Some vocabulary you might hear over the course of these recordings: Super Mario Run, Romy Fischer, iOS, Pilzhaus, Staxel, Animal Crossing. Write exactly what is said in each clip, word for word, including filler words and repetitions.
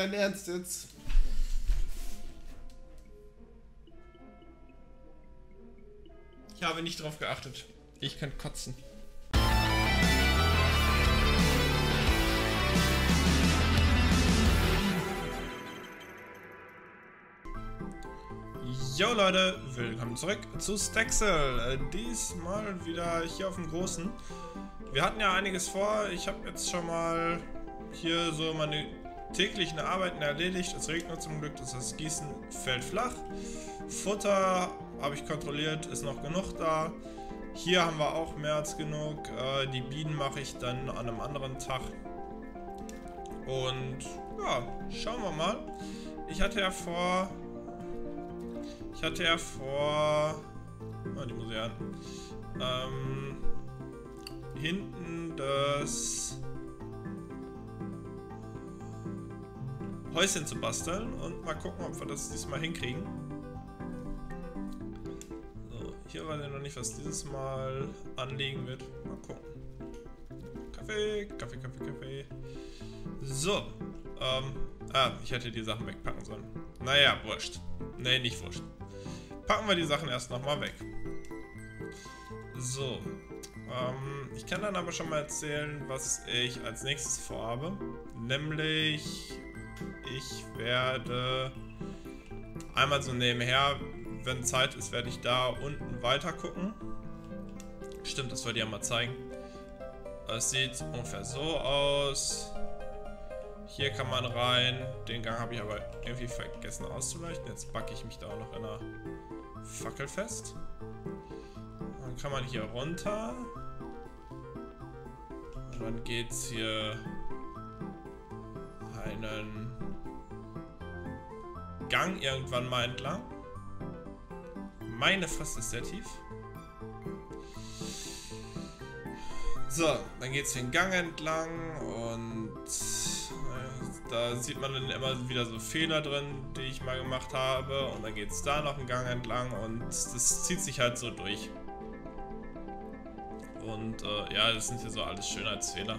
dein Ernst jetzt? Ich habe nicht drauf geachtet. Ich kann kotzen. Jo Leute, willkommen zurück zu Staxel. Diesmal wieder hier auf dem Großen. Wir hatten ja einiges vor. Ich habe jetzt schon mal hier so meine täglichen Arbeiten erledigt. Es regnet zum Glück, das Gießen fällt flach. Futter habe ich kontrolliert, ist noch genug da. Hier haben wir auch mehr als genug. Die Bienen mache ich dann an einem anderen Tag. Und ja, schauen wir mal. Ich hatte ja vor... Ich hatte ja vor... Oh, die muss ich an. Ähm, hinten das Häuschen zu basteln und mal gucken, ob wir das diesmal hinkriegen. So, hier weiß ich noch nicht, was dieses Mal anliegen wird. Mal gucken. Kaffee, Kaffee, Kaffee, Kaffee. So. Ähm, ah, ich hätte die Sachen wegpacken sollen. Naja, wurscht. Nee, nicht wurscht. Packen wir die Sachen erst nochmal weg. So. Ähm, ich kann dann aber schon mal erzählen, was ich als nächstes vorhabe. Nämlich, ich werde einmal so nebenher, wenn Zeit ist, werde ich da unten weiter gucken. Stimmt, das wollte ich ja mal zeigen. Es sieht ungefähr so aus. Hier kann man rein. Den Gang habe ich aber irgendwie vergessen auszuleuchten. Jetzt backe ich mich da auch noch in einer Fackel fest. Dann kann man hier runter. Und dann geht es hier einen Gang irgendwann mal entlang. Meine Fresse, ist sehr tief. So, dann geht es den Gang entlang und... Da sieht man dann immer wieder so Fehler drin, die ich mal gemacht habe. Und dann geht es da noch einen Gang entlang und das zieht sich halt so durch. Und äh, ja, das sind hier so alles Schönheitsfehler,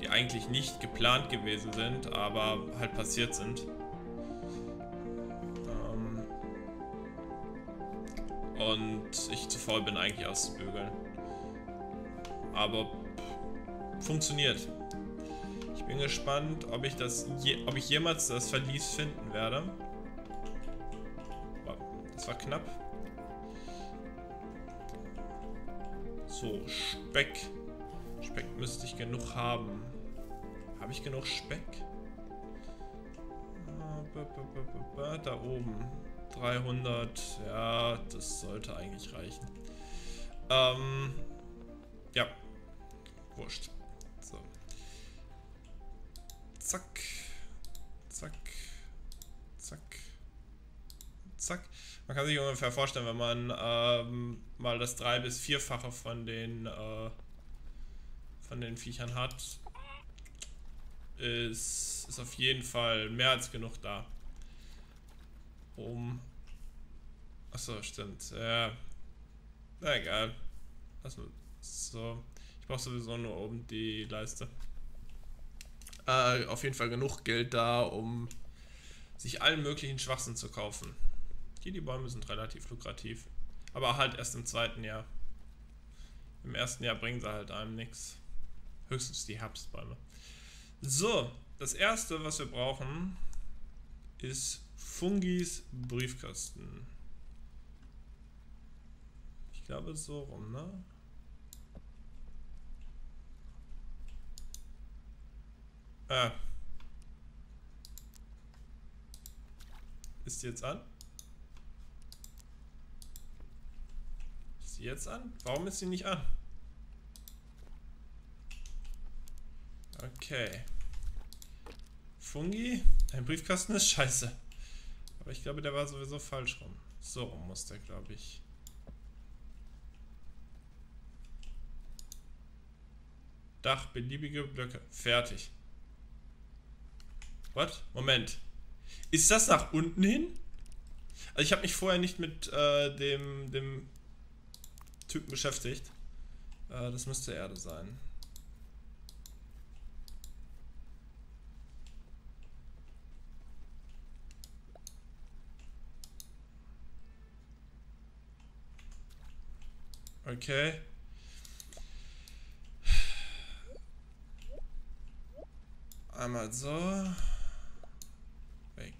die eigentlich nicht geplant gewesen sind, aber halt passiert sind. Ähm und ich zu faul bin, eigentlich auszubügeln. Aber pff, funktioniert. Ich bin gespannt, ob ich das je, ob ich jemals das Verlies finden werde. Das war knapp. So, Speck. Speck müsste ich genug haben. Habe ich genug Speck? Da oben. dreihundert. Ja, das sollte eigentlich reichen. Ähm, ja. Wurscht. So. Zack, zack, zack, zack. Man kann sich ungefähr vorstellen, wenn man ähm, mal das drei- bis vierfache von den äh, von den Viechern hat, ist, ist auf jeden Fall mehr als genug da. Um... Achso, stimmt. Ja. Na egal. Also, so. Ich brauche sowieso nur oben die Leiste. Uh, auf jeden Fall genug Geld da, um sich allen möglichen Schwachsinn zu kaufen. Hier die Bäume sind relativ lukrativ, aber halt erst im zweiten Jahr. Im ersten Jahr bringen sie halt einem nichts. Höchstens die Herbstbäume. So, das erste, was wir brauchen, ist Fungis Briefkasten. Ich glaube so rum, ne? Ah. Ist die jetzt an? Ist die jetzt an? Warum ist sie nicht an? Okay. Fungi? Ein Briefkasten ist scheiße. Aber ich glaube, der war sowieso falsch rum. So rum muss der, glaube ich. Dach, beliebige Blöcke. Fertig. Was? Moment. Ist das nach unten hin? Also ich habe mich vorher nicht mit äh, dem, dem Typen beschäftigt. Äh, das müsste Erde sein. Okay. Einmal so. Weg.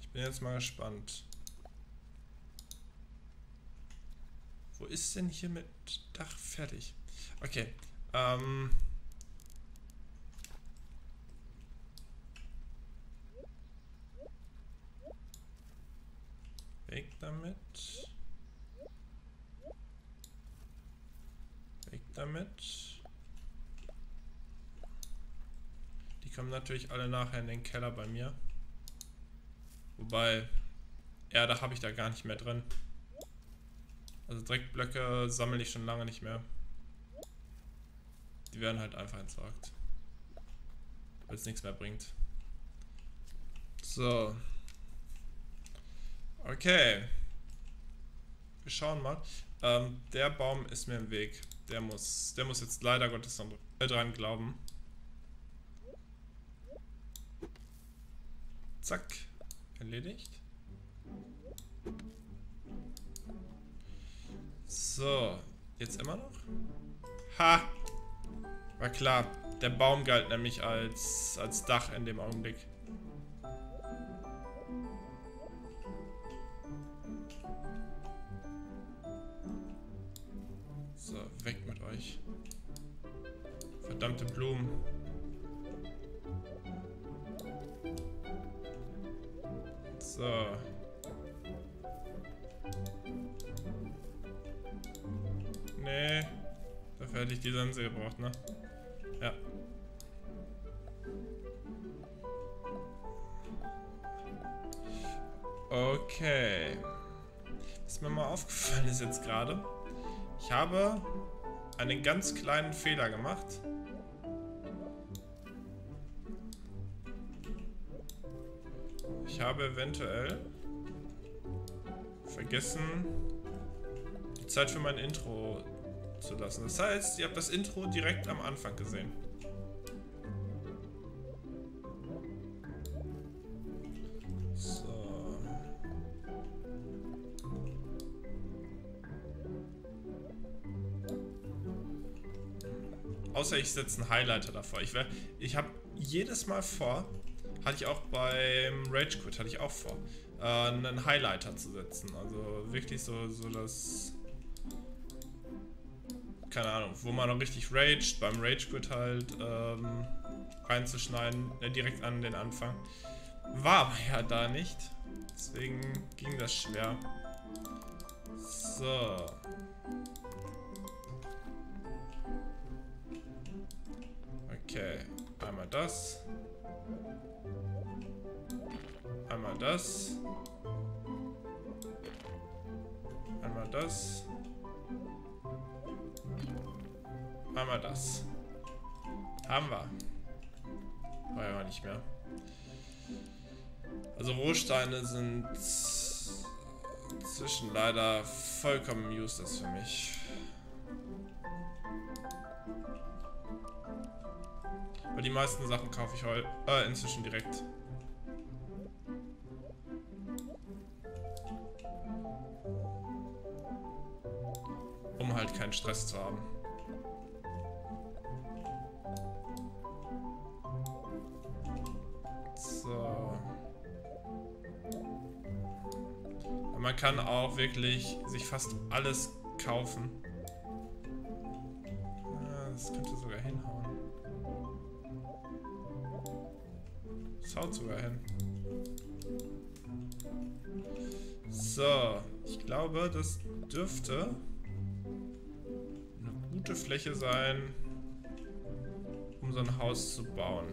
Ich bin jetzt mal gespannt. Wo ist denn hier mit Dach fertig? Okay. Ähm. Weg damit. Weg damit. Die kommen natürlich alle nachher in den Keller bei mir. Wobei, Erde habe ich da gar nicht mehr drin. Also Dreckblöcke sammle ich schon lange nicht mehr. Die werden halt einfach entsorgt. Weil es nichts mehr bringt. So. Okay. Wir schauen mal. Ähm, der Baum ist mir im Weg. Der muss, der muss jetzt leider Gottes dran glauben. Zack. Erledigt. So. Jetzt immer noch? Ha! War klar. Der Baum galt nämlich als, als Dach in dem Augenblick. So, weg mit euch. Verdammte Blumen. So. Nee. Dafür hätte ich die Sense gebraucht, ne? Ja. Okay. Was mir mal aufgefallen ist jetzt gerade. Ich habe einen ganz kleinen Fehler gemacht. Ich habe eventuell vergessen, die Zeit für mein Intro zu lassen. Das heißt, ihr habt das Intro direkt am Anfang gesehen. Außer ich setze einen Highlighter davor. Ich, ich habe jedes Mal vor, hatte ich auch beim Rage Quit, hatte ich auch vor, äh, einen Highlighter zu setzen. Also wirklich so, so das, keine Ahnung, wo man noch richtig raged, beim Rage Quit halt ähm, reinzuschneiden, äh, direkt an den Anfang. War aber ja da nicht. Deswegen ging das schwer. So. Okay, einmal das. Einmal das. Einmal das. Einmal das. Haben wir. War ja nicht mehr. Also Rohsteine sind inzwischen leider vollkommen useless für mich. Die meisten Sachen kaufe ich heute äh, inzwischen direkt. Um halt keinen Stress zu haben. So. Man kann auch wirklich sich fast alles kaufen. Das könnte sogar hinhauen. Haut sogar hin. So, ich glaube, das dürfte eine gute Fläche sein, um so ein Haus zu bauen.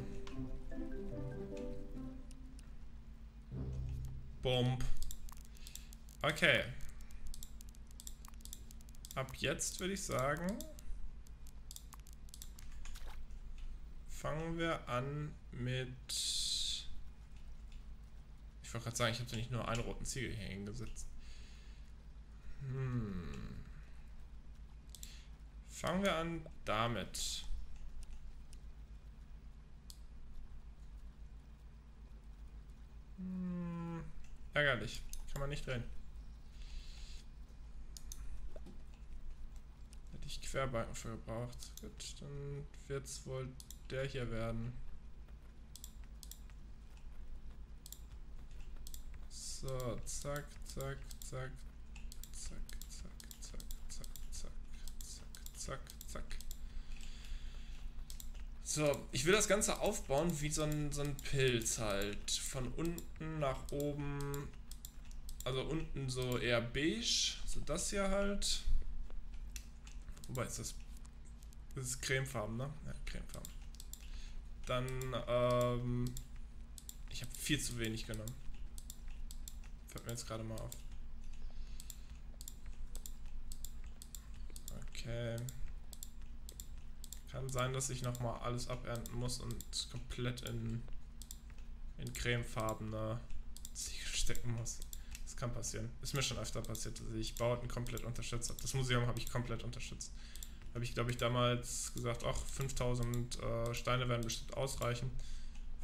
Bomb. Okay. Ab jetzt würde ich sagen, fangen wir an mit... Ich wollte gerade sagen, ich habe da nicht nur einen roten Ziegel hier hingesetzt. Hm. Fangen wir an damit. Hm. Ärgerlich. Kann man nicht drehen. Hätte ich Querbalken für gebraucht. Gut, dann wird es wohl der hier werden. So, zack, zack, zack, zack, zack, zack, zack, zack, zack, zack, zack. So, ich will das Ganze aufbauen wie so ein, so ein Pilz halt. Von unten nach oben. Also unten so eher beige. So das hier halt. Wobei ist das... Das ist cremefarben, ne? Ja, cremefarben. Dann, ähm... ich habe viel zu wenig genommen. Fällt mir jetzt gerade mal auf. Okay. Kann sein, dass ich nochmal alles abernten muss und komplett in, in cremefarbene Ziegel stecken muss. Das kann passieren. Ist mir schon öfter passiert, dass ich Bauten komplett unterschätzt habe. Das Museum habe ich komplett unterschätzt. Habe ich, glaube ich, damals gesagt, ach, fünftausend äh, Steine werden bestimmt ausreichen.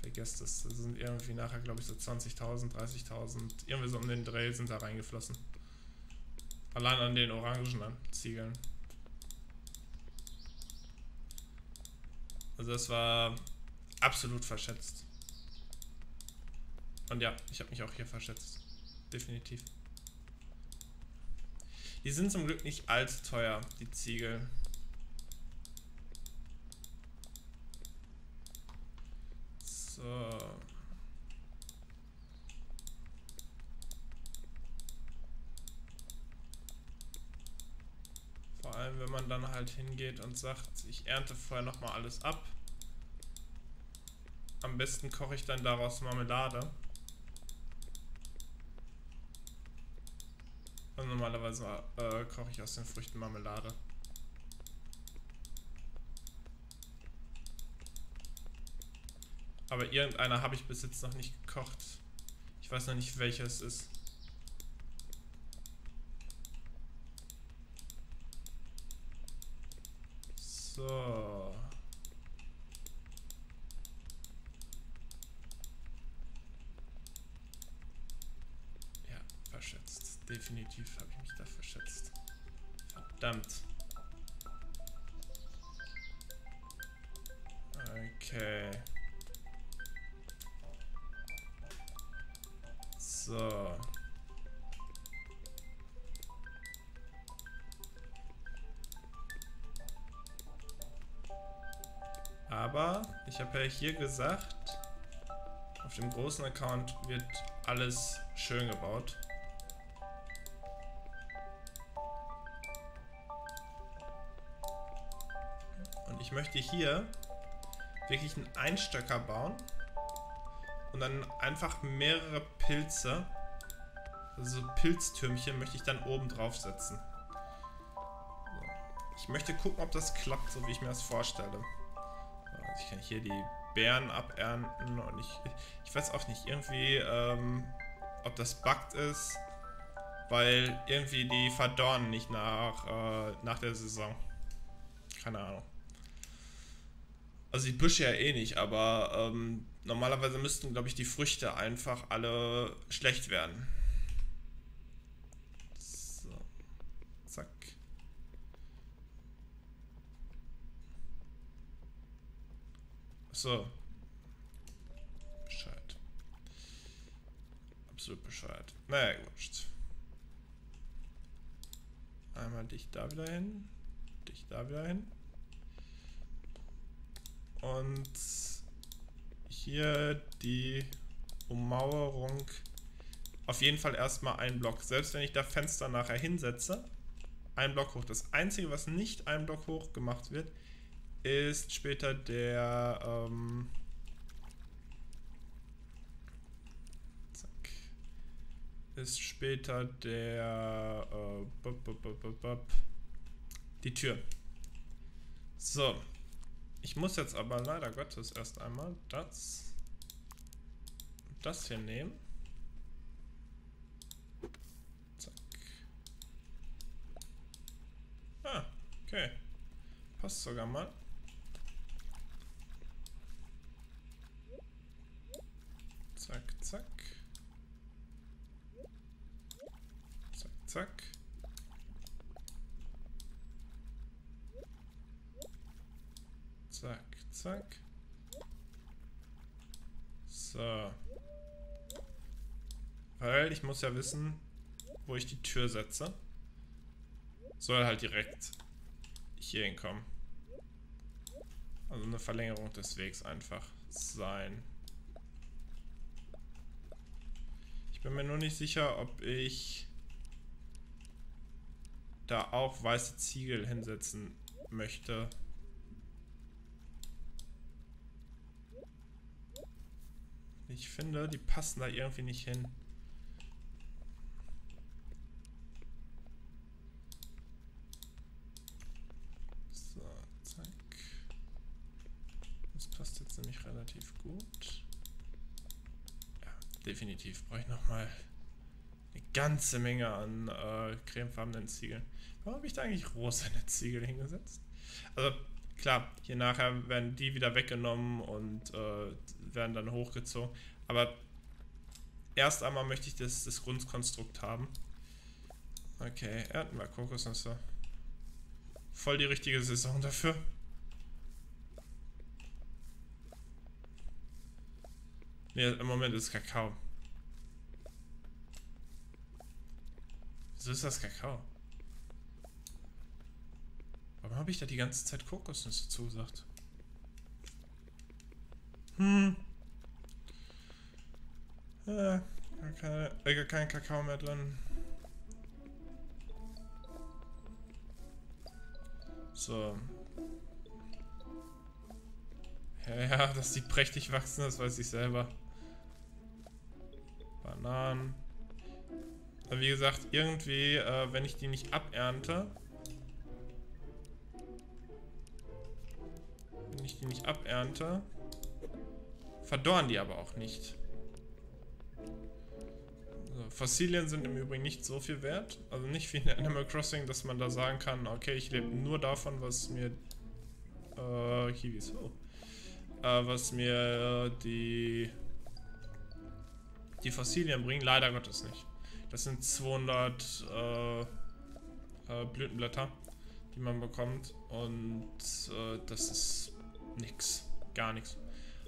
Vergesst es. Das sind irgendwie nachher, glaube ich, so zwanzigtausend, dreißigtausend, irgendwie so um den Dreh sind da reingeflossen. Allein an den orangen Ziegeln. Also das war absolut verschätzt. Und ja, ich habe mich auch hier verschätzt. Definitiv. Die sind zum Glück nicht allzu teuer, die Ziegel. So. Vor allem, wenn man dann halt hingeht und sagt, ich ernte vorher nochmal alles ab. Am besten koche ich dann daraus Marmelade. Und normalerweise äh, koche ich aus den Früchten Marmelade. Aber irgendeiner habe ich bis jetzt noch nicht gekocht. Ich weiß noch nicht, welcher es ist. So. Ja, verschätzt. Definitiv habe ich mich da verschätzt. Verdammt. Okay. So. Aber ich habe ja hier gesagt, auf dem großen Account wird alles schön gebaut. Und ich möchte hier wirklich einen Einstöcker bauen und dann einfach mehrere Pilze, also Pilztürmchen, möchte ich dann oben drauf setzen. So. Ich möchte gucken, ob das klappt, so wie ich mir das vorstelle. Ich kann hier die Beeren abernten und ich, ich weiß auch nicht, irgendwie, ähm, ob das bugged ist, weil irgendwie die verdorren nicht nach, äh, nach der Saison. Keine Ahnung. Also die Büsche ja eh nicht, aber ähm, normalerweise müssten, glaube ich, die Früchte einfach alle schlecht werden. So. Zack. So. Bescheid. Absolut Bescheid. Naja, wurscht. Einmal dich da wieder hin. Dich da wieder hin. Und hier die Ummauerung. Auf jeden Fall erstmal einen Block. Selbst wenn ich da Fenster nachher hinsetze, einen Block hoch. Das Einzige, was nicht einen Block hoch gemacht wird, ist später der ähm, zack, ist später der äh, bup, bup, bup, bup, die Tür. So, ich muss jetzt aber leider Gottes erst einmal das das hier nehmen. Zack. Ah, okay, passt sogar mal. Zack, zack. Zack. So. Weil ich muss ja wissen, wo ich die Tür setze. Soll halt direkt hier hinkommen. Also eine Verlängerung des Wegs einfach sein. Ich bin mir nur nicht sicher, ob ich da auch weiße Ziegel hinsetzen möchte. Ich finde, die passen da irgendwie nicht hin. So, zack. Das passt jetzt nämlich relativ gut. Ja, definitiv brauche ich nochmal eine ganze Menge an äh, cremefarbenen Ziegeln. Warum habe ich da eigentlich rosane Ziegel hingesetzt? Also, klar, hier nachher werden die wieder weggenommen und äh, werden dann hochgezogen. Aber erst einmal möchte ich das, das Grundkonstrukt haben. Okay, ernten wir Kokosnüsse. Voll die richtige Saison dafür. Ne, im Moment ist es Kakao. Wieso ist das Kakao? Warum habe ich da die ganze Zeit Kokosnüsse zugesagt? Hm. Ja, gar, keine, äh, gar kein Kakao mehr drin. So. Ja, ja, dass die prächtig wachsen, das weiß ich selber. Bananen. Aber wie gesagt, irgendwie, äh, wenn ich die nicht abernte... Wenn ich die nicht abernte, verdorren die aber auch nicht. Also Fossilien sind im Übrigen nicht so viel wert. Also nicht wie in Animal Crossing, dass man da sagen kann, okay, ich lebe nur davon, was mir äh, Kiwis, oh, äh, was mir äh, die die Fossilien bringen. Leider Gottes nicht. Das sind zweihundert äh, äh, Blütenblätter, die man bekommt, und äh, das ist nix, gar nichts.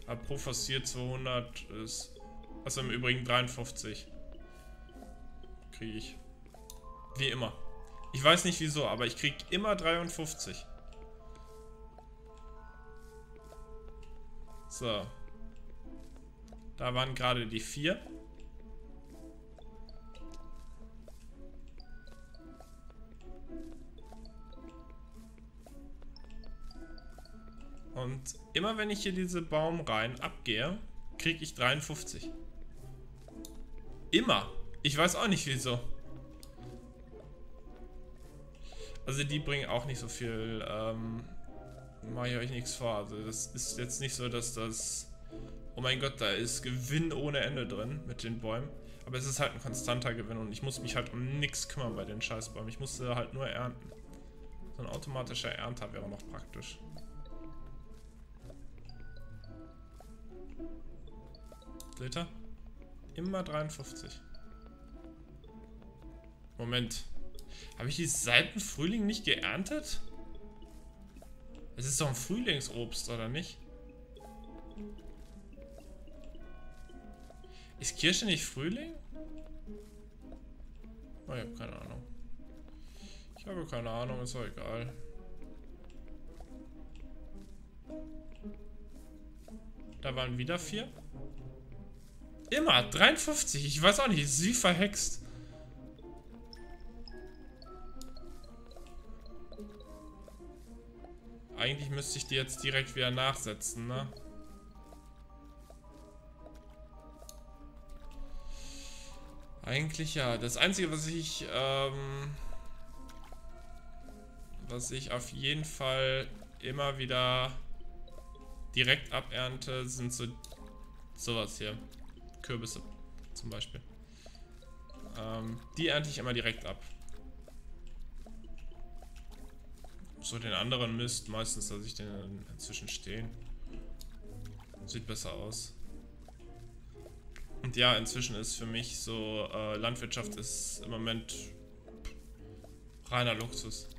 Aber pro Fossil zweihundert ist, also im Übrigen dreiundfünfzig kriege ich. Wie immer. Ich weiß nicht wieso, aber ich kriege immer dreiundfünfzig. So. Da waren gerade die vier. Und immer wenn ich hier diese Baumreihen abgehe, kriege ich dreiundfünfzig. Immer. Ich weiß auch nicht wieso. Also die bringen auch nicht so viel. Ähm, mache ich euch nichts vor. Also das ist jetzt nicht so, dass das... Oh mein Gott, da ist Gewinn ohne Ende drin mit den Bäumen. Aber es ist halt ein konstanter Gewinn und ich muss mich halt um nichts kümmern bei den Scheißbäumen. Ich musste halt nur ernten. So ein automatischer Ernter wäre noch praktisch. Liter. Immer dreiundfünfzig. Moment. Habe ich die seit dem Frühling nicht geerntet? Es ist doch ein Frühlingsobst, oder nicht? Ist Kirsche nicht Frühling? Oh, ich habe keine Ahnung. Ich habe keine Ahnung, ist doch egal. Da waren wieder vier. Immer dreiundfünfzig, ich weiß auch nicht, sie verhext. Eigentlich müsste ich die jetzt direkt wieder nachsetzen, ne? Eigentlich ja. Das Einzige, was ich, ähm, was ich auf jeden Fall immer wieder direkt abernte, sind so sowas hier. Kürbisse zum Beispiel. Ähm, die ernte ich immer direkt ab. So den anderen Mist meistens, dass ich den inzwischen stehen. Sieht besser aus. Und ja, inzwischen ist für mich so, äh, Landwirtschaft ist im Moment reiner Luxus.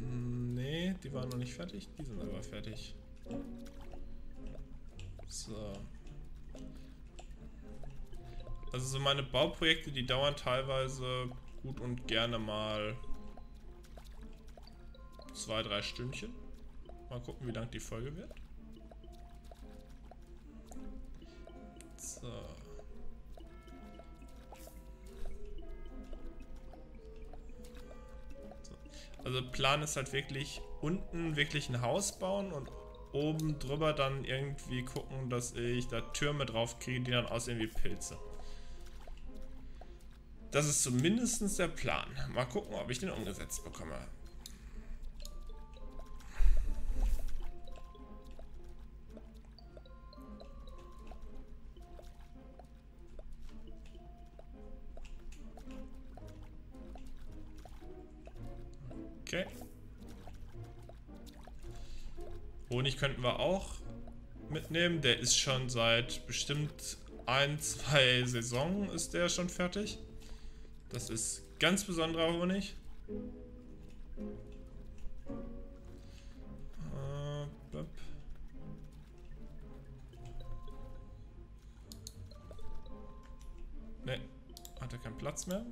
Nee, Die waren noch nicht fertig, die sind aber fertig. So. Also so meine Bauprojekte, die dauern teilweise gut und gerne mal zwei, drei Stündchen. Mal gucken, wie lang die Folge wird. So. Also Plan ist halt wirklich unten wirklich ein Haus bauen und oben drüber dann irgendwie gucken, dass ich da Türme drauf kriege, die dann aussehen wie Pilze. Das ist zumindest der Plan. Mal gucken, ob ich den umgesetzt bekomme. Okay. Honig könnten wir auch mitnehmen. Der ist schon seit bestimmt ein, zwei Saisons ist der schon fertig. Das ist ganz besonderer Honig. Ne, hat er keinen Platz mehr.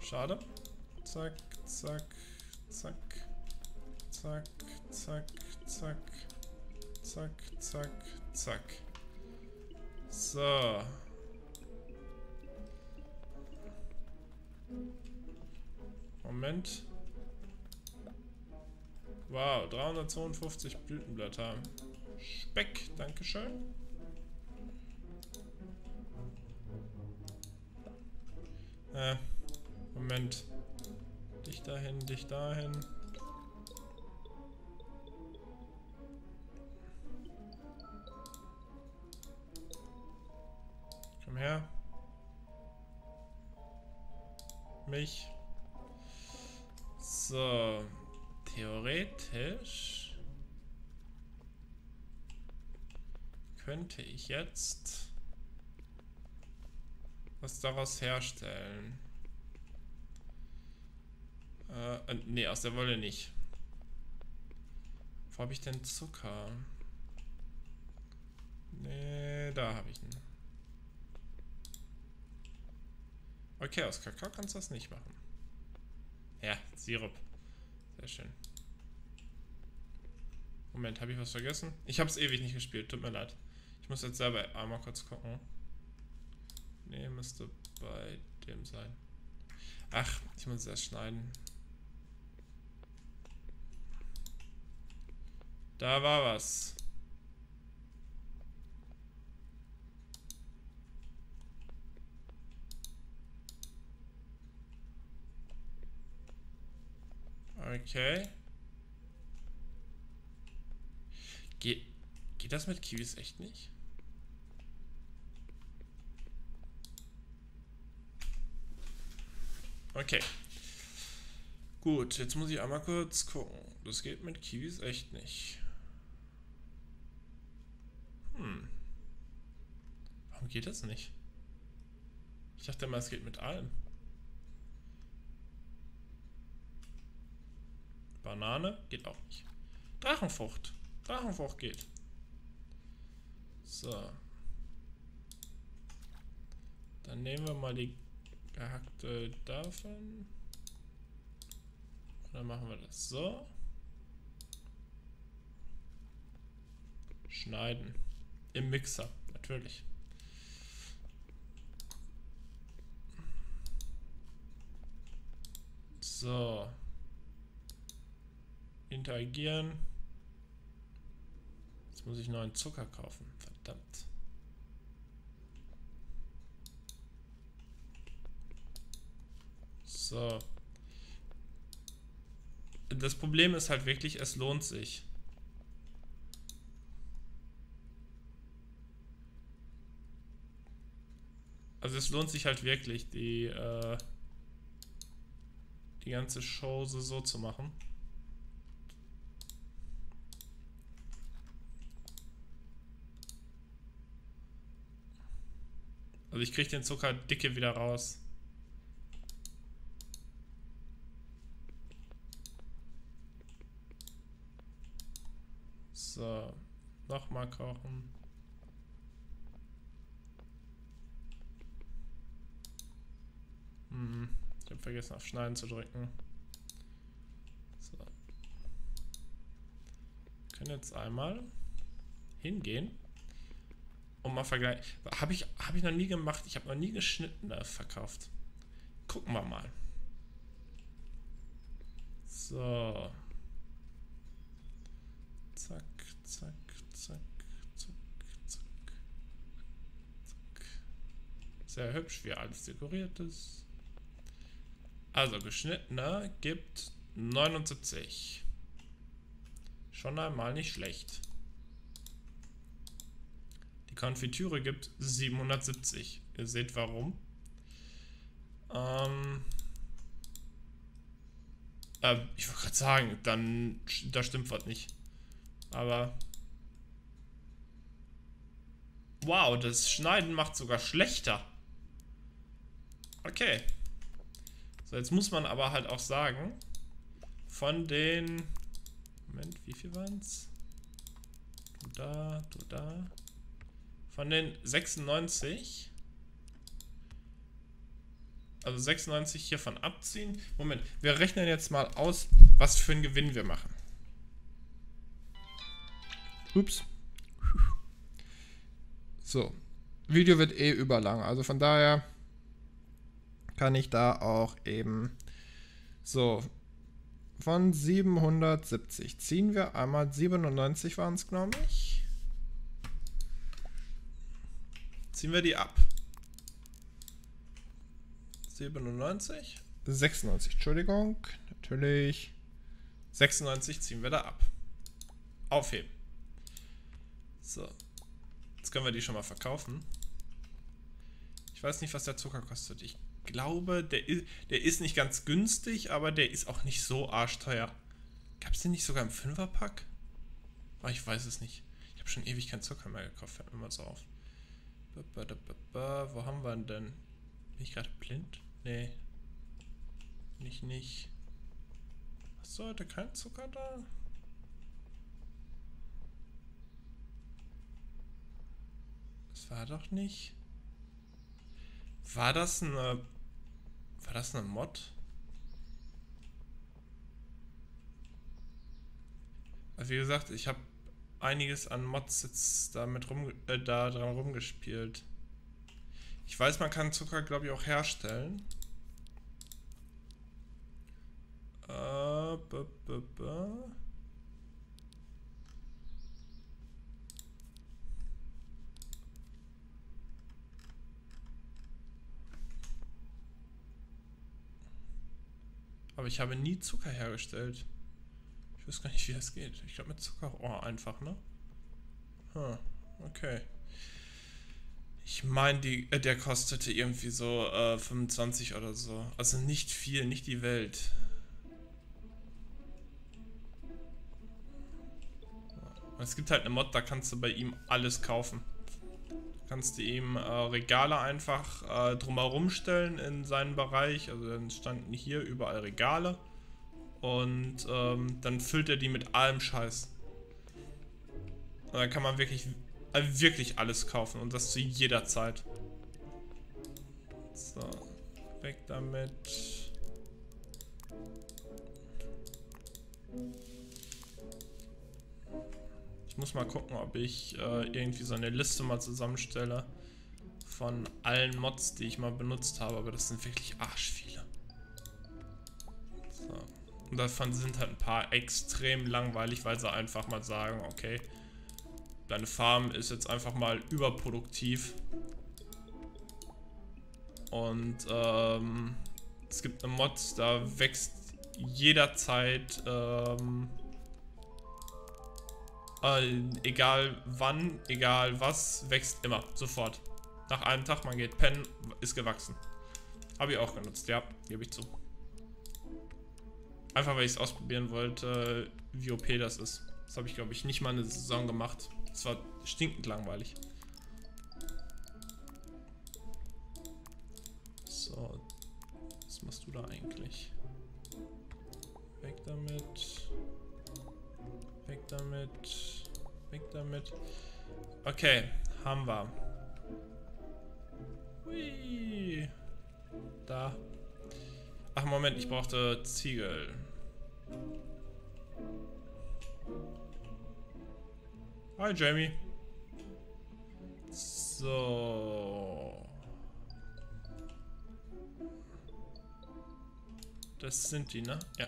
Schade. Zack, zack, zack, zack, zack, zack, zack, zack, zack. So. Moment. Wow, dreihundertzweiundfünfzig Blütenblätter. Speck, dankeschön. Äh, Moment. Dich dahin, dich dahin. Komm her. Mich. So. Theoretisch könnte ich jetzt was daraus herstellen. Äh, ne, aus der Wolle nicht. Wo habe ich denn Zucker? Ne, da habe ich ihn. Okay, aus Kakao kannst du das nicht machen. Ja, Sirup. Sehr schön. Moment, habe ich was vergessen? Ich habe es ewig nicht gespielt, tut mir leid. Ich muss jetzt selber einmal kurz gucken. Ne, müsste bei dem sein. Ach, ich muss das schneiden. Da war was. Okay. Ge- geht das mit Kiwis echt nicht? Okay. Gut, jetzt muss ich einmal kurz gucken. Das geht mit Kiwis echt nicht. Hm. Warum geht das nicht? Ich dachte mal, es geht mit allem. Banane geht auch nicht. Drachenfrucht. Drachenfrucht geht. So. Dann nehmen wir mal die gehackte davon. Und dann machen wir das so. Schneiden. Im Mixer, natürlich. So. Interagieren. Jetzt muss ich neuen Zucker kaufen. Verdammt. So. Das Problem ist halt wirklich, es lohnt sich. Also es lohnt sich halt wirklich, die, äh, die ganze Show so zu machen. Also ich kriege den Zucker dicke wieder raus. So, nochmal kochen. Hm, ich habe vergessen auf Schneiden zu drücken. So. Wir können jetzt einmal hingehen und mal vergleichen. Habe ich, hab ich noch nie gemacht. Ich habe noch nie geschnitten äh, verkauft. Gucken wir mal. So. Zack, zack, zack, zack, zack, zack. Sehr hübsch, wie alles dekoriert ist. Also geschnittener gibt neunundsiebzig. Schon einmal nicht schlecht. Die Konfitüre gibt siebenhundertsiebzig. Ihr seht warum. Ähm... Ich wollte gerade sagen, dann da stimmt was nicht. Aber wow, das Schneiden macht sogar schlechter. Okay. So, jetzt muss man aber halt auch sagen, von den Moment, wie viel waren's? Du da, du da. Von den sechsundneunzig. Also sechsundneunzig hiervon abziehen. Moment, wir rechnen jetzt mal aus, was für einen Gewinn wir machen. Ups. So. Video wird eh überlang. Also von daher kann ich da auch eben so von siebenhundertsiebzig ziehen wir einmal siebenundneunzig waren es, glaube ich. Ziehen wir die ab. siebenundneunzig? sechsundneunzig, Entschuldigung. Natürlich. sechsundneunzig ziehen wir da ab. Aufheben. So. Jetzt können wir die schon mal verkaufen. Ich weiß nicht, was der Zucker kostet. Ich glaube, der, der ist nicht ganz günstig, aber der ist auch nicht so arschteuer. Gab es den nicht sogar im Fünferpack? Oh, ich weiß es nicht. Ich habe schon ewig keinen Zucker mehr gekauft. Fällt mir mal so auf. Wo haben wir ihn denn? Bin ich gerade blind? Nee. Nicht, nicht. Hast du heute keinen Zucker da? Das war doch nicht. War das eine. War das eine Mod? Also wie gesagt, ich habe einiges an Mods jetzt damit rum, äh, da dran rumgespielt. Ich weiß, man kann Zucker, glaube ich, auch herstellen. Äh, b -b -b. Aber ich habe nie Zucker hergestellt. Ich weiß gar nicht, wie das geht. Ich glaube, mit Zuckerrohr einfach, ne? Hm, okay. Ich meine, äh, der kostete irgendwie so äh, fünfundzwanzig oder so. Also nicht viel, nicht die Welt. Und es gibt halt eine Mod, da kannst du bei ihm alles kaufen. Du kannst ihm äh, Regale einfach äh, drumherum stellen in seinen Bereich. Also dann standen hier überall Regale. Und ähm, dann füllt er die mit allem Scheiß. Und dann kann man wirklich... wirklich alles kaufen und das zu jeder Zeit. So, weg damit. Ich muss mal gucken, ob ich äh, irgendwie so eine Liste mal zusammenstelle von allen Mods, die ich mal benutzt habe, aber das sind wirklich arschviele. So. Und davon sind halt ein paar extrem langweilig, weil sie einfach mal sagen, okay, deine Farm ist jetzt einfach mal überproduktiv und ähm, es gibt eine Mod, da wächst jederzeit, ähm, äh, egal wann, egal was, wächst immer, sofort. Nach einem Tag, man geht pennen, ist gewachsen. Habe ich auch genutzt, ja, gebe ich zu. Einfach weil ich es ausprobieren wollte, wie O P das ist. Das habe ich, glaube ich, nicht mal eine Saison gemacht. Es war stinkend langweilig. So, was machst du da eigentlich? Weg damit. Weg damit. Weg damit. Okay, haben wir. Hui. Da. Ach, Moment, ich brauchte Ziegel. Hi, Jamie. So. Das sind die, ne? Ja.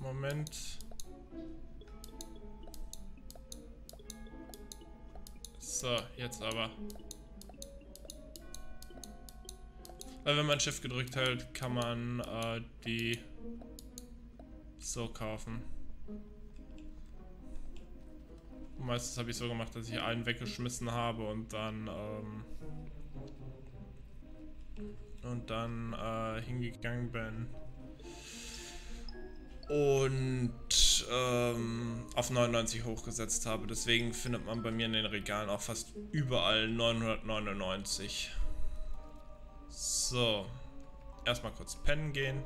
Moment. So, jetzt aber. Weil wenn man Shift gedrückt hält, kann man äh, die so kaufen. Und meistens habe ich so gemacht, dass ich einen weggeschmissen habe und dann ähm, und dann äh, hingegangen bin und ähm, auf neunundneunzig hochgesetzt habe. Deswegen findet man bei mir in den Regalen auch fast überall neunhundertneunundneunzig. So, erstmal kurz pennen gehen.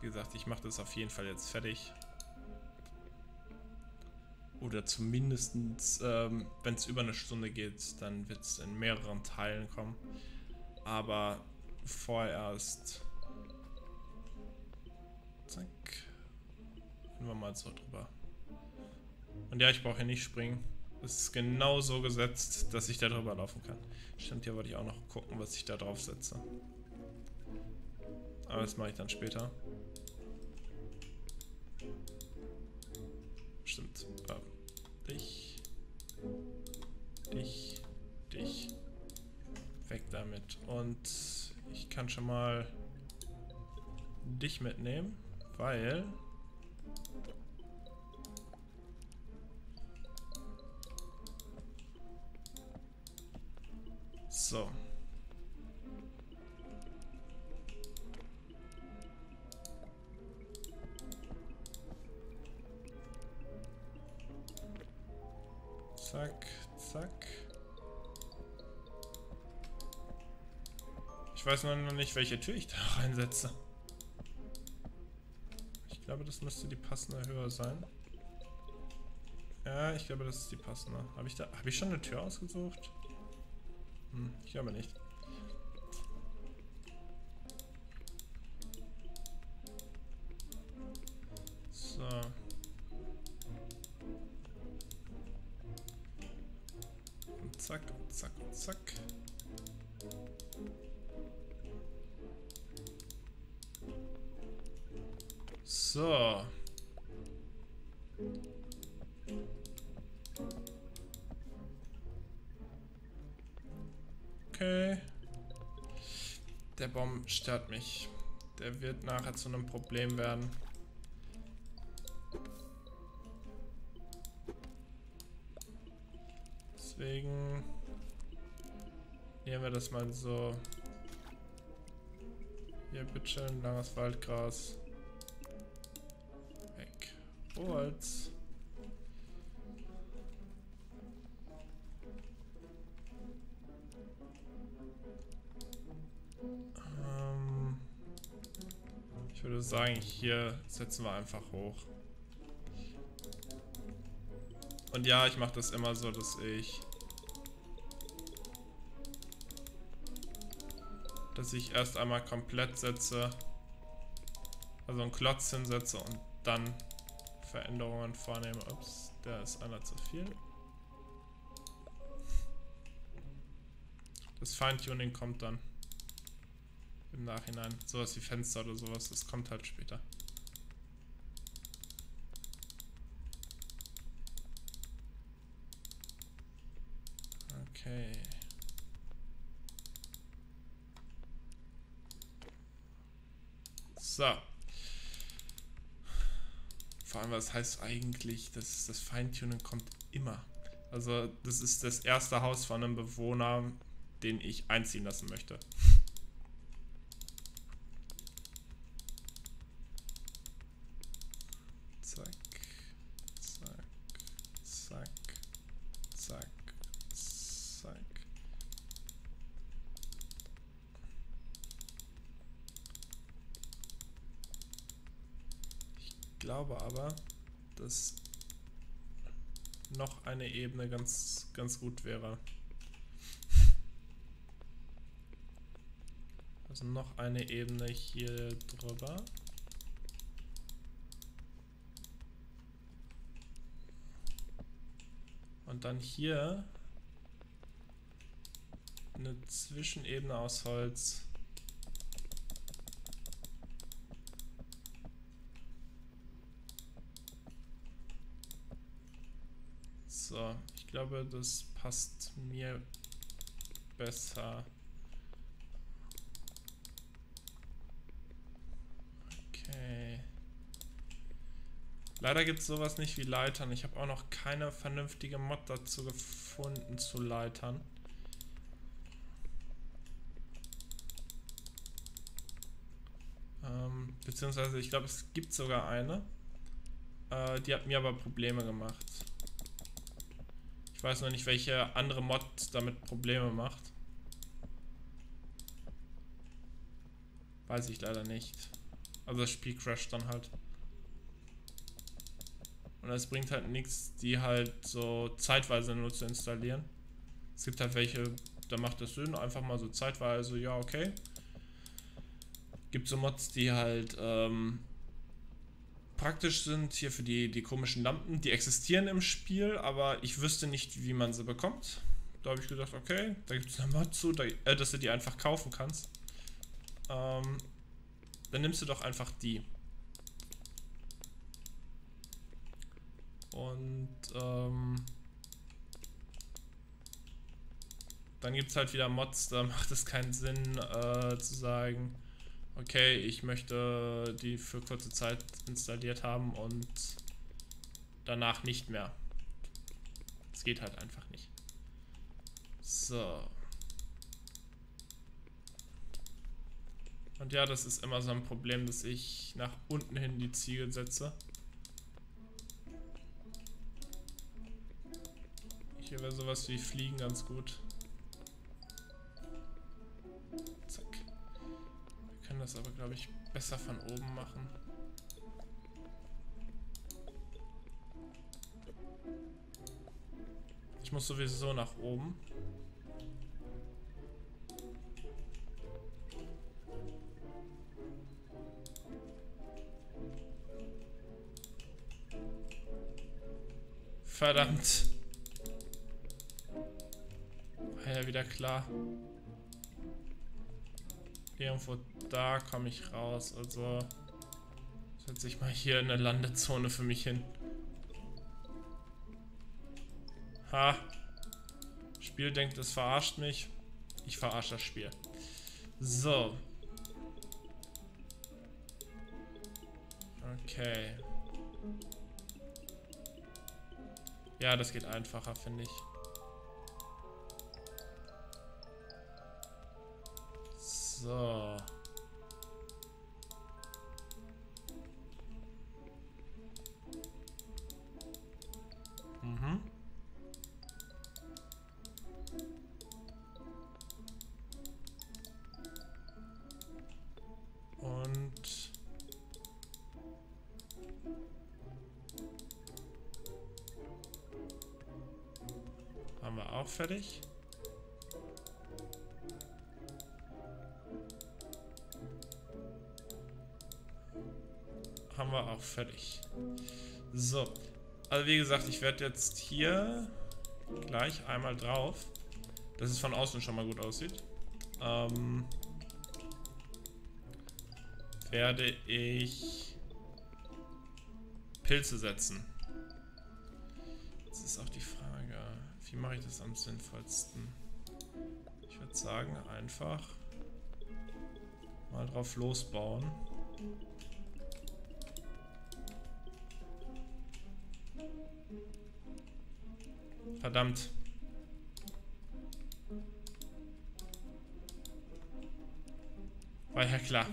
Wie gesagt, ich mache das auf jeden Fall jetzt fertig. Oder zumindest, ähm, wenn es über eine Stunde geht, dann wird es in mehreren Teilen kommen. Aber vorerst... Zack. Gehen wir mal so drüber. Und ja, ich brauche hier nicht springen. Es ist genau so gesetzt, dass ich da drüber laufen kann. Stimmt, hier wollte ich auch noch gucken, was ich da drauf setze. Aber das mache ich dann später. Stimmt. Äh, dich. Dich. Dich. Weg damit. Und ich kann schon mal dich mitnehmen, weil... So. Zack, zack. Ich weiß noch nicht, welche Tür ich da reinsetze. Ich glaube, das müsste die passende Höhe sein. Ja, ich glaube, das ist die passende. Habe ich da, habe ich schon eine Tür ausgesucht? Ich glaube nicht. So. Und zack, und zack, und zack. So. Okay. Der Baum stört mich. Der wird nachher zu einem Problem werden. Deswegen nehmen wir das mal so. Hier, bitteschön, langes Waldgras. Weg. Holz. Ich würde sagen, hier setzen wir einfach hoch. Und ja, ich mache das immer so, dass ich dass ich erst einmal komplett setze, also einen Klotz hinsetze und dann Veränderungen vornehme. Ups, da ist einer zu viel. Das Feintuning kommt dann im Nachhinein. Sowas wie Fenster oder sowas, das kommt halt später. Okay. So. Vor allem, was heißt eigentlich, dass das Feintuning kommt immer. Also, das ist das erste Haus von einem Bewohner, den ich einziehen lassen möchte. Ich glaube aber, dass noch eine Ebene ganz, ganz gut wäre. Also noch eine Ebene hier drüber. Und dann hier eine Zwischenebene aus Holz. So, ich glaube, das passt mir besser. Okay. Leider gibt es sowas nicht wie Leitern. Ich habe auch noch keine vernünftige Mod dazu gefunden zu Leitern. Ähm, beziehungsweise, ich glaube, es gibt sogar eine. Äh, die hat mir aber Probleme gemacht. Ich weiß noch nicht, welche andere Mod damit Probleme macht. Weiß ich leider nicht. Also das Spiel crasht dann halt. Und es bringt halt nichts, die halt so zeitweise nur zu installieren. Es gibt halt welche, da macht das Sinn, einfach mal so zeitweise, ja okay. Gibt so Mods, die halt ähm, praktisch sind, hier für die, die komischen Lampen, die existieren im Spiel, aber ich wüsste nicht, wie man sie bekommt. Da habe ich gedacht, okay, da gibt es eine Mod zu, da, äh, dass du die einfach kaufen kannst. Ähm, dann nimmst du doch einfach die. Und ähm, dann gibt es halt wieder Mods, da macht es keinen Sinn äh, zu sagen, okay, ich möchte die für kurze Zeit installiert haben und danach nicht mehr. Es geht halt einfach nicht. So. Und ja, das ist immer so ein Problem, dass ich nach unten hin die Ziegel setze. Hier wäre sowas wie Fliegen ganz gut. Das aber, glaube ich, besser von oben machen. Ich muss sowieso nach oben. Verdammt. War ja wieder klar. Irgendwo da komme ich raus, also setze ich mal hier in eine Landezone für mich hin. Ha! Das Spiel denkt, es verarscht mich. Ich verarsche das Spiel. So. Okay. Ja, das geht einfacher, finde ich. So. Mhm. Und haben wir auch fertig? Haben wir auch fertig. So, also wie gesagt, ich werde jetzt hier gleich einmal drauf, dass es von außen schon mal gut aussieht, ähm, werde ich Pilze setzen. Jetzt ist auch die Frage, wie mache ich das am sinnvollsten? Ich würde sagen, einfach mal drauf losbauen. Verdammt. War ja klar.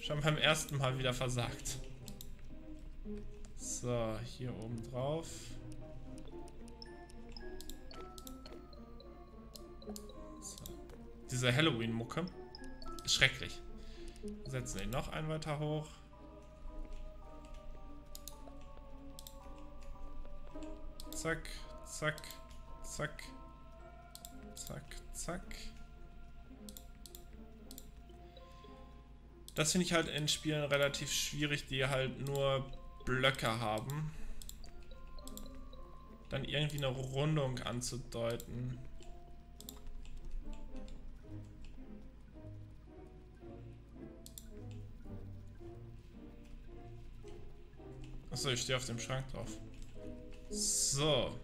Schon beim ersten Mal wieder versagt. So, hier oben drauf. So. Diese Halloween-Mucke. Schrecklich. Setzen wir ihn noch ein weiter hoch. Zack, zack, zack. Zack, zack. Das finde ich halt in Spielen relativ schwierig, die halt nur Blöcke haben. Dann irgendwie eine Rundung anzudeuten. Achso, ich stehe auf dem Schrank drauf. So.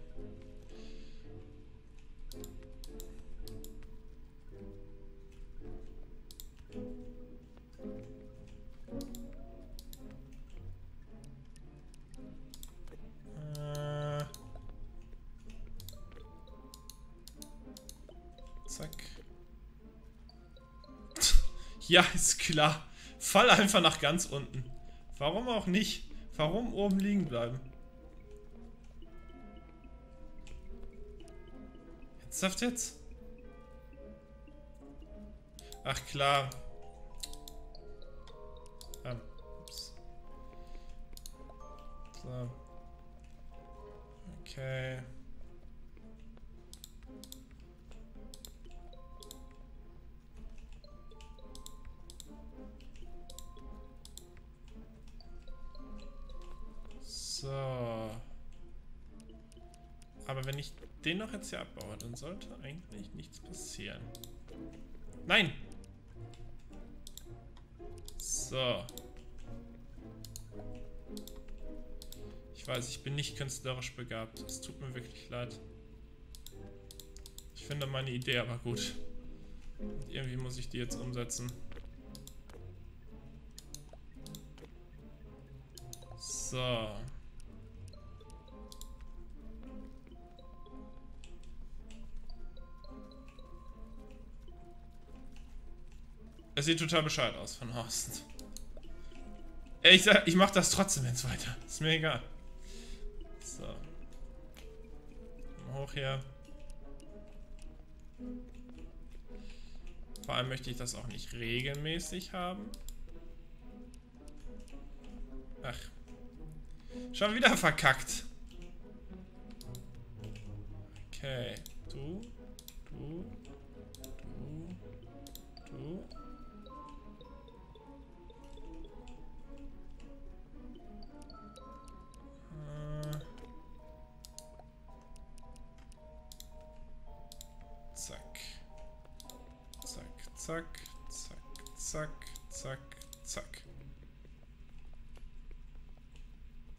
Ja, ist klar. Fall einfach nach ganz unten. Warum auch nicht? Warum oben liegen bleiben? Ernsthaft jetzt? Ach klar. Ah, ups. So. Okay. So. Aber wenn ich den noch jetzt hier abbaue, dann sollte eigentlich nichts passieren. Nein! So. Ich weiß, ich bin nicht künstlerisch begabt. Es tut mir wirklich leid. Ich finde meine Idee aber gut. Und irgendwie muss ich die jetzt umsetzen. So. Es sieht total bescheuert aus von außen. Ich sag, ich mach das trotzdem jetzt weiter. Ist mir egal. So. Mal hoch hier. Vor allem möchte ich das auch nicht regelmäßig haben. Ach. Schon wieder verkackt. Okay. Du. Du. Du. Du. Zack, zack, zack, zack, zack.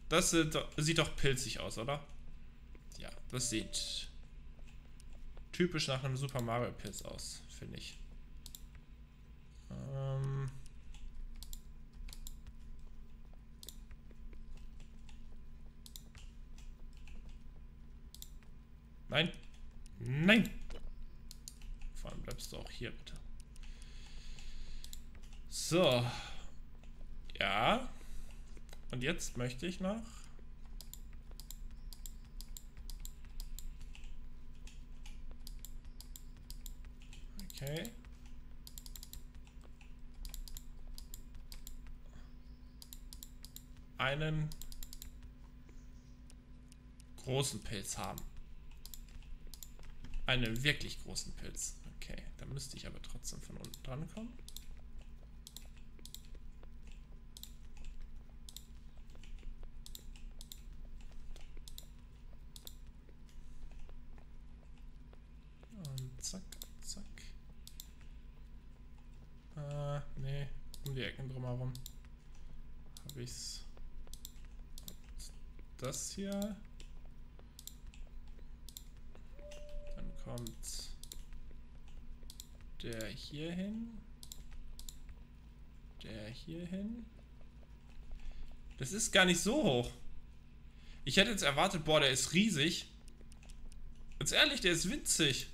Das sieht doch, sieht doch pilzig aus, oder? Ja, das sieht typisch nach einem Super Mario Pilz aus, finde ich. Ähm Nein. Nein. Vor allem bleibst du auch hier, bitte. So, ja, und jetzt möchte ich noch okay. einen großen Pilz haben. Einen wirklich großen Pilz. Okay, da müsste ich aber trotzdem von unten dran kommen. Zack, zack. Äh, nee, um die Ecken drumherum habe ich's. Und das hier. Dann kommt der hier hin. Der hier hin. Das ist gar nicht so hoch. Ich hätte jetzt erwartet, boah, der ist riesig. Jetzt ehrlich, der ist winzig.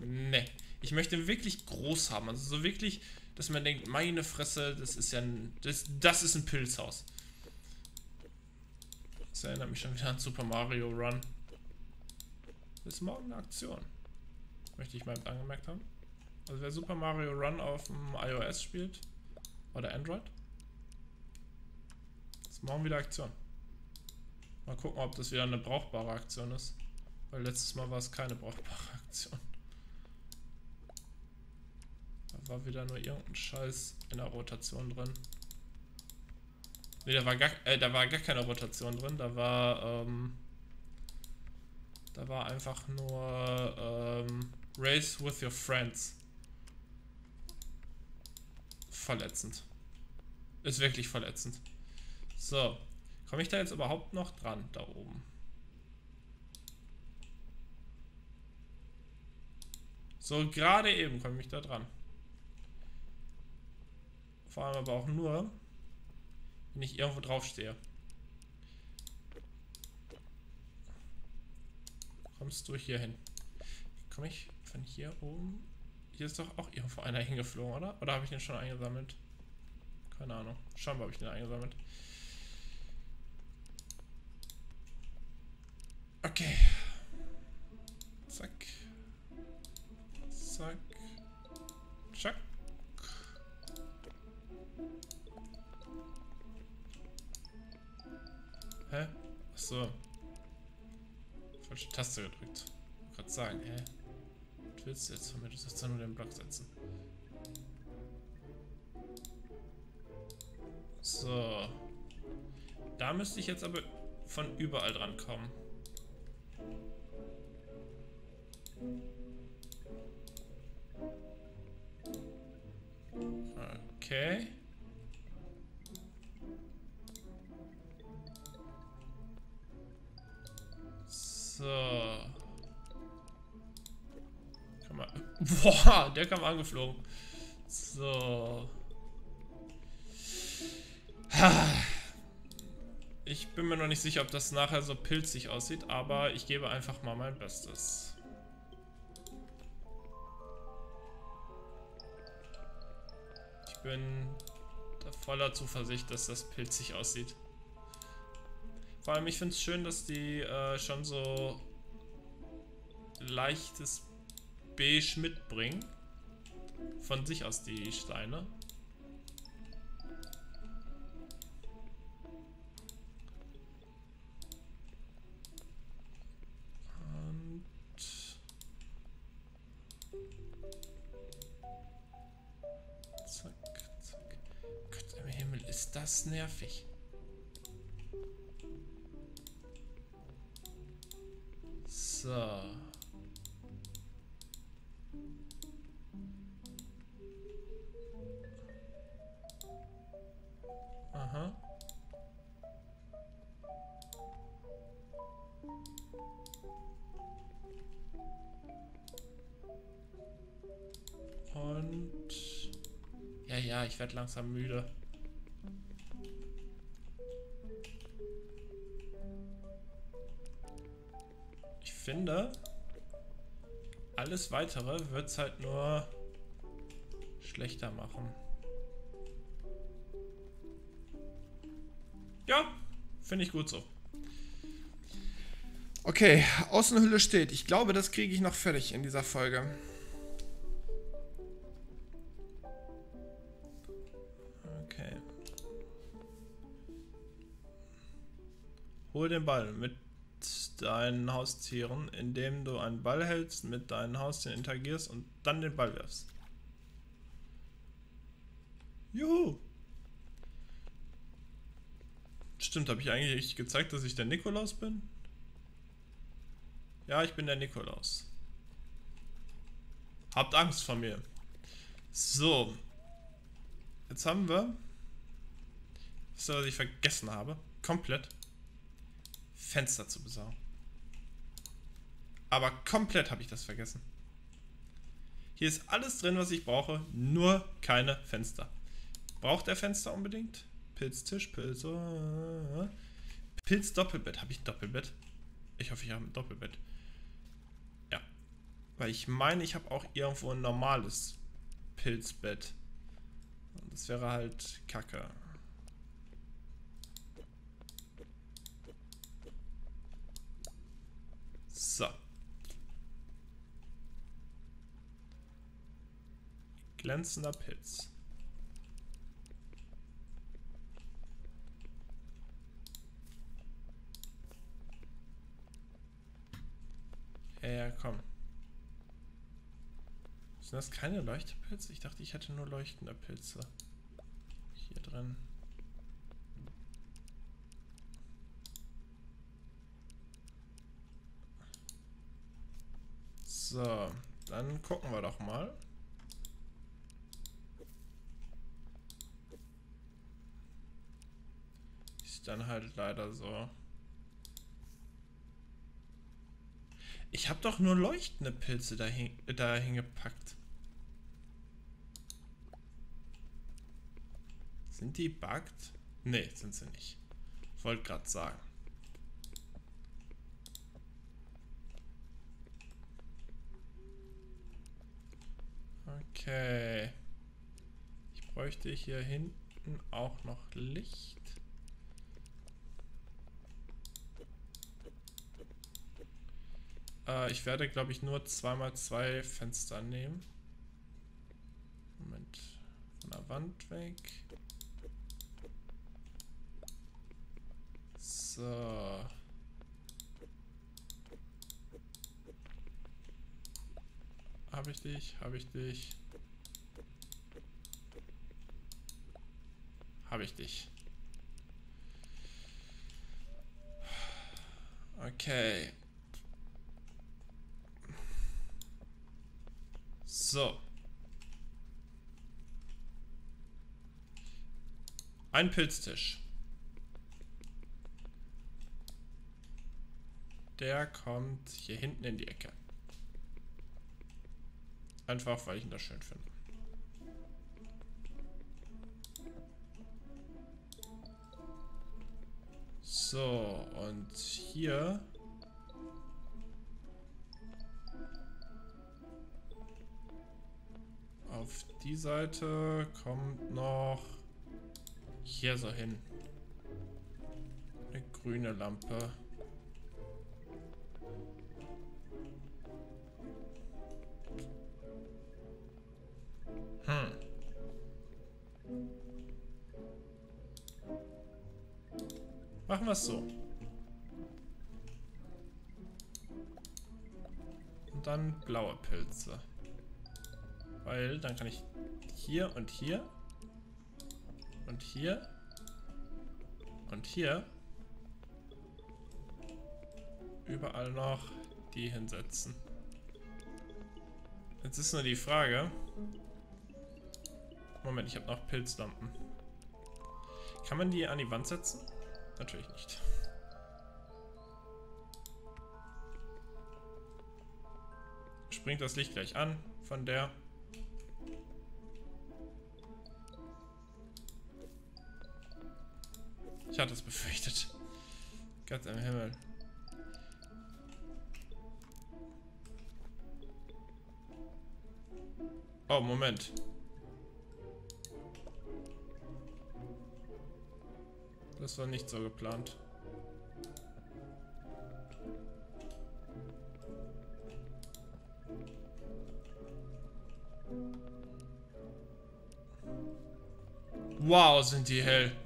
Ne, ich möchte wirklich groß haben, also so wirklich, dass man denkt, meine Fresse, das ist ja ein, das, das ist ein Pilzhaus. Das erinnert mich schon wieder an Super Mario Run. Das ist morgen eine Aktion, möchte ich mal angemerkt haben. Also wer Super Mario Run auf dem iOS spielt, oder Android, ist morgen wieder Aktion. Mal gucken, ob das wieder eine brauchbare Aktion ist. Weil letztes Mal war es keine brauchbare Aktion. Da war wieder nur irgendein Scheiß in der Rotation drin. Ne, da war gar, äh, da war gar keine Rotation drin. Da war, ähm, da war einfach nur, ähm, Race with your friends. Verletzend. Ist wirklich verletzend. So. Komme ich da jetzt überhaupt noch dran, da oben? So, gerade eben komme ich da dran. Vor allem aber auch nur, wenn ich irgendwo drauf stehe. Kommst du hier hin? Komme ich von hier oben? Hier ist doch auch irgendwo einer hingeflogen, oder? Oder habe ich den schon eingesammelt? Keine Ahnung. Scheinbar habe ich den eingesammelt. Okay. Zack. Zack. Zack. Hä? Achso. Falsche Taste gedrückt. Ich wollte gerade sagen, hä? Was willst du jetzt von mir? Du sollst ja nur den Block setzen. So. Da müsste ich jetzt aber von überall dran kommen. Okay. So. Kann man, boah, der kam angeflogen. So. Ich bin mir noch nicht sicher, ob das nachher so pilzig aussieht, aber ich gebe einfach mal mein Bestes. Ich bin da voller Zuversicht, dass das pilzig aussieht. Vor allem, ich finde es schön, dass die äh, schon so leichtes Beige mitbringen. Von sich aus die Steine. Das ist nervig. So. Aha. Und ja, ja, ich werde langsam müde. Ich finde, alles weitere wird es halt nur schlechter machen. Ja, finde ich gut so. Okay, Außenhülle steht. Ich glaube, das kriege ich noch fertig in dieser Folge. Okay. Hol den Ball mit deinen Haustieren, indem du einen Ball hältst, mit deinen Haustieren interagierst und dann den Ball wirfst. Juhu! Stimmt, habe ich eigentlich gezeigt, dass ich der Nikolaus bin? Ja, ich bin der Nikolaus. Habt Angst vor mir. So. Jetzt haben wir... Wisst ihr, was ich vergessen habe? Komplett. Fenster zu besorgen. Aber komplett habe ich das vergessen. Hier ist alles drin, was ich brauche, nur keine Fenster. Braucht er Fenster unbedingt? Pilztisch, Pilz, oh. Pilz, Doppelbett. Habe ich ein Doppelbett? Ich hoffe, ich habe ein Doppelbett. Ja. Weil ich meine, ich habe auch irgendwo ein normales Pilzbett. Und das wäre halt Kacke. So. Glänzender Pilz. Ja, komm. Sind das keine Leuchtepilze? Ich dachte, ich hätte nur leuchtende Pilze. Hier drin. So, dann gucken wir doch mal. Ist dann halt leider so. Ich habe doch nur leuchtende Pilze dahin, dahin gepackt. Sind die bugged? Ne, sind sie nicht. Wollte gerade sagen. Okay. Ich bräuchte hier hinten auch noch Licht. Äh, ich werde, glaube ich, nur zwei mal zwei Fenster nehmen. Moment. Von der Wand weg. So. Habe ich dich? Habe ich dich? Habe ich dich? Okay. So. Ein Pilztisch. Der kommt hier hinten in die Ecke. Einfach, weil ich ihn da schön finde. So, und hier... Auf die Seite kommt noch... Hier so hin. Eine grüne Lampe. Hm. Machen wir es so. Und dann blaue Pilze. Weil dann kann ich hier und hier und hier und hier überall noch die hinsetzen. Jetzt ist nur die Frage... Moment, ich habe noch Pilzlampen. Kann man die an die Wand setzen? Natürlich nicht. Springt das Licht gleich an von der. Ich hatte es befürchtet. Gott im Himmel. Oh, Moment. Das war nicht so geplant. Wow, sind die hell.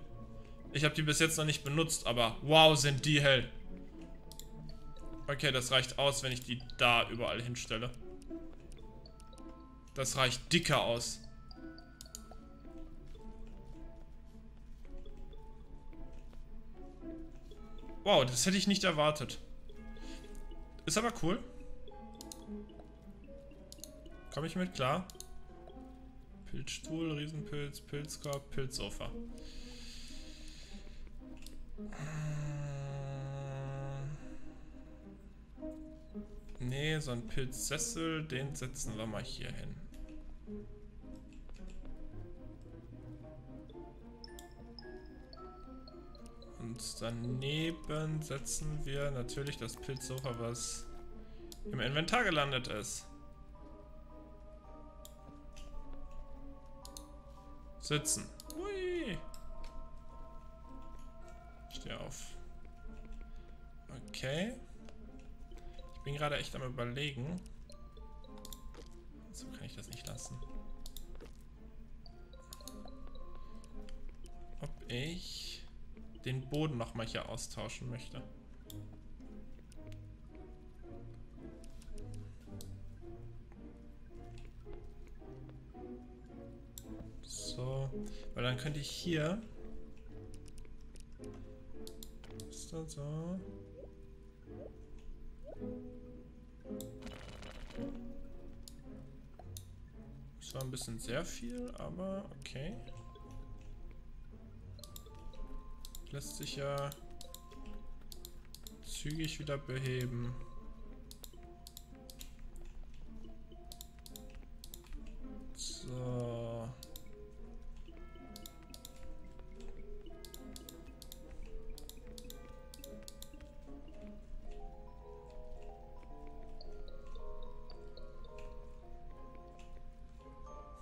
Ich habe die bis jetzt noch nicht benutzt, aber wow, sind die hell. Okay, das reicht aus, wenn ich die da überall hinstelle. Das reicht dicker aus. Wow, das hätte ich nicht erwartet. Ist aber cool. Komme ich mit klar. Pilzstuhl, Riesenpilz, Pilzkorb, Pilzsofa. Nee, so ein Pilzsessel, den setzen wir mal hier hin. Und daneben setzen wir natürlich das Pilzsofa, was im Inventar gelandet ist. Sitzen. Ui. Steh auf. Okay. Ich bin gerade echt am Überlegen. So kann ich das nicht lassen. Ob ich... den Boden nochmal hier austauschen möchte. Weil dann könnte ich hier... Ist das so? Das war ein bisschen sehr viel, aber okay. Lässt sich ja zügig wieder beheben. So.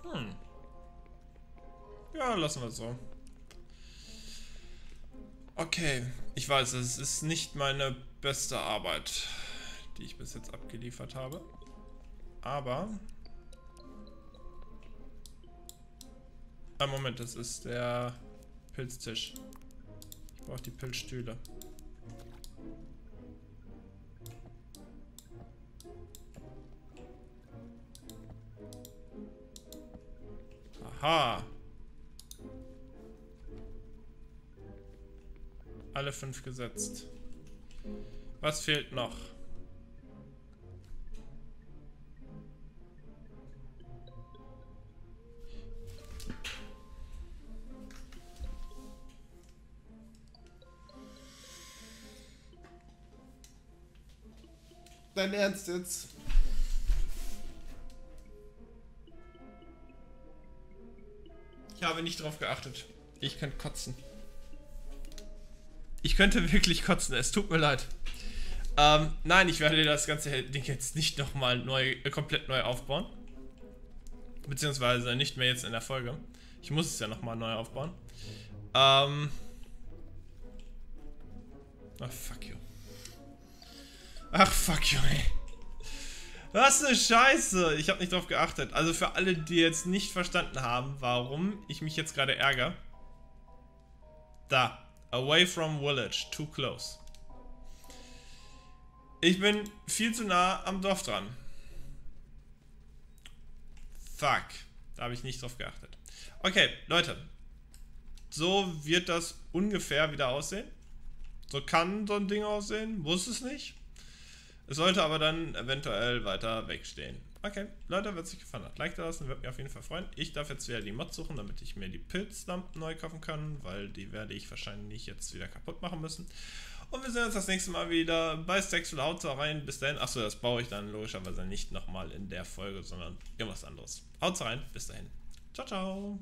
Hm. Ja, lassen wir es so. Okay, ich weiß, es ist nicht meine beste Arbeit, die ich bis jetzt abgeliefert habe, aber... Ah, Moment, das ist der Pilztisch. Ich brauche die Pilzstühle. Aha! Alle fünf gesetzt. Was fehlt noch? Dein Ernst jetzt? Ich habe nicht drauf geachtet. Ich kann kotzen. Ich könnte wirklich kotzen, es tut mir leid. Ähm, nein, ich werde das ganze Ding jetzt nicht nochmal neu, komplett neu aufbauen. Beziehungsweise nicht mehr jetzt in der Folge. Ich muss es ja nochmal neu aufbauen. Ähm. Ach, fuck you. Ach, fuck you, ey. Was eine Scheiße. Ich habe nicht drauf geachtet. Also für alle, die jetzt nicht verstanden haben, warum ich mich jetzt gerade ärgere. Da. Away from village, too close. Ich bin viel zu nah am Dorf dran. Fuck. Da habe ich nicht drauf geachtet. Okay, Leute. So wird das ungefähr wieder aussehen. So kann so ein Ding aussehen. Muss es nicht. Es sollte aber dann eventuell weiter wegstehen. Okay, Leute, wenn es euch gefallen hat, Like da lassen, würde mich auf jeden Fall freuen. Ich darf jetzt wieder die Mods suchen, damit ich mir die Pilzlampen neu kaufen kann, weil die werde ich wahrscheinlich jetzt wieder kaputt machen müssen. Und wir sehen uns das nächste Mal wieder bei Staxel. Haut rein, bis dahin. Achso, das baue ich dann logischerweise nicht nochmal in der Folge, sondern irgendwas anderes. Haut rein, bis dahin. Ciao, ciao.